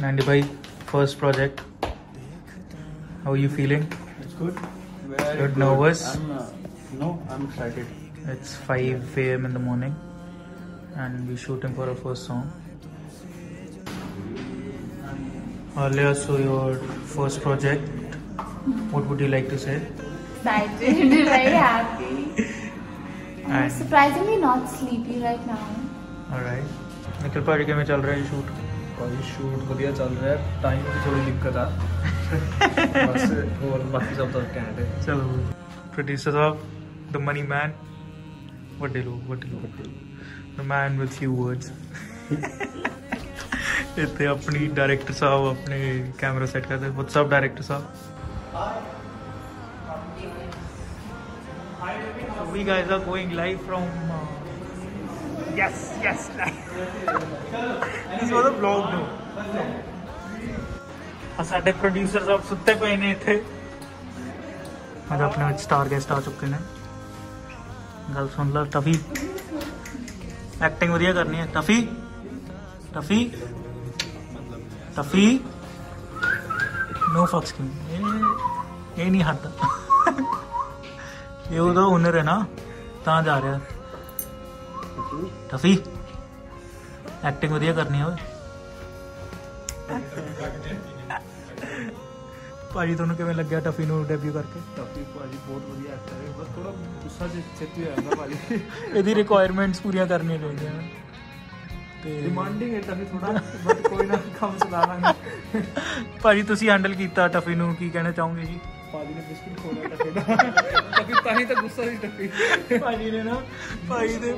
Nandi bhai, first project. How are you feeling? It's good. You're nervous? No, I'm excited. It's 5 a.m. in the morning and we're shooting for our first song. Alia, so your first project, what would you like to say? Excited, very happy. I'm surprisingly not sleepy right now. Alright. Nikhil party के में चल रहा है shoot. भाई shoot बढ़िया चल रहा है. टाइम की थोड़ी दिक्कत आ. बस और बाकी सब तो क्या है. चलो. Producer साहब, the money man. What do you do? The man with few words. इतने अपनी डायरेक्टर साहब अपने कैमरा सेट करते हैं. व्हाट्स अप डायरेक्टर साहब. We guys are going live from. Yes. This was a vlog though. हमारे producer साहब सुत्ते पे नहीं थे. आज अपने स्टार गेस्ट आ चुके हैं. गल सुन लो टफी. एक्टिंग बढ़िया करनी है. टफी नो फक्स की ये नहीं हटता. ये उधर हुनर है ना ता जा रहा है. टफी एक्टिंग बढ़िया करनी है. भाजी थोड़ा किमें लग गया टफी नू डेब्यू करके. टफी भाजी बहुत बढ़िया एक्टर है. बस थोड़ा गुस्सा छेती हो जाता भाजी. एदी रिक्वायरमेंट्स पूरी करनी चाहिए. डिमांडिंग है टफी थोड़ा बट कोई ना काम चला लांगे. भाजी तुसी हैंडल कीता टफी नू की कहना चाहोगे जी? भाजी ने बिस्किट खोया टफी दा. टफी ताही तो गुस्सा सी टफी. भाजी ने ना भाजी दे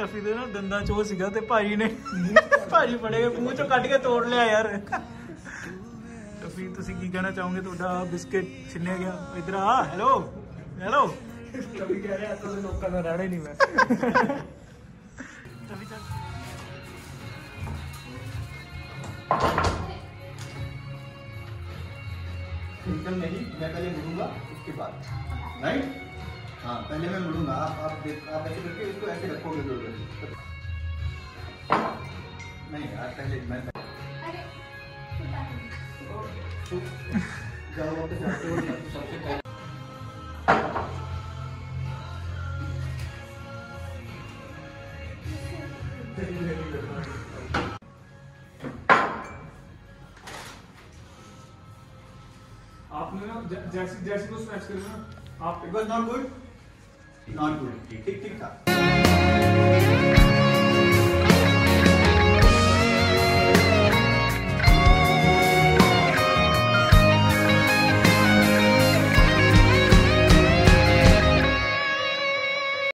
टफी दे ना दंदा चो सीगा ते भाजी ने भाजी फड़े मुंह चो काट के तोड़ लिया यार. टफी तुसी की कहना चाहोगे? तोड़ा बिस्किट छिन्ने गया. इधर आ. हेलो टफी कह रहा है तो लोकां दा रहना ही नहीं मैं. टफी चल. सिम्टम नहीं, मैं पहले मुड़ूंगा उसके बाद. राइट? हाँ, पहले मैं मुड़ूंगा. आप ऐसे करके इसको ऐसे रखोगे दोगे. नहीं यार पहले मैं. अरे जाओ वापस आते हो सबसे पहले. आपने ना जैसे को स्ट्रेच करना. आप इट वाज नॉट गुड. ठीक था.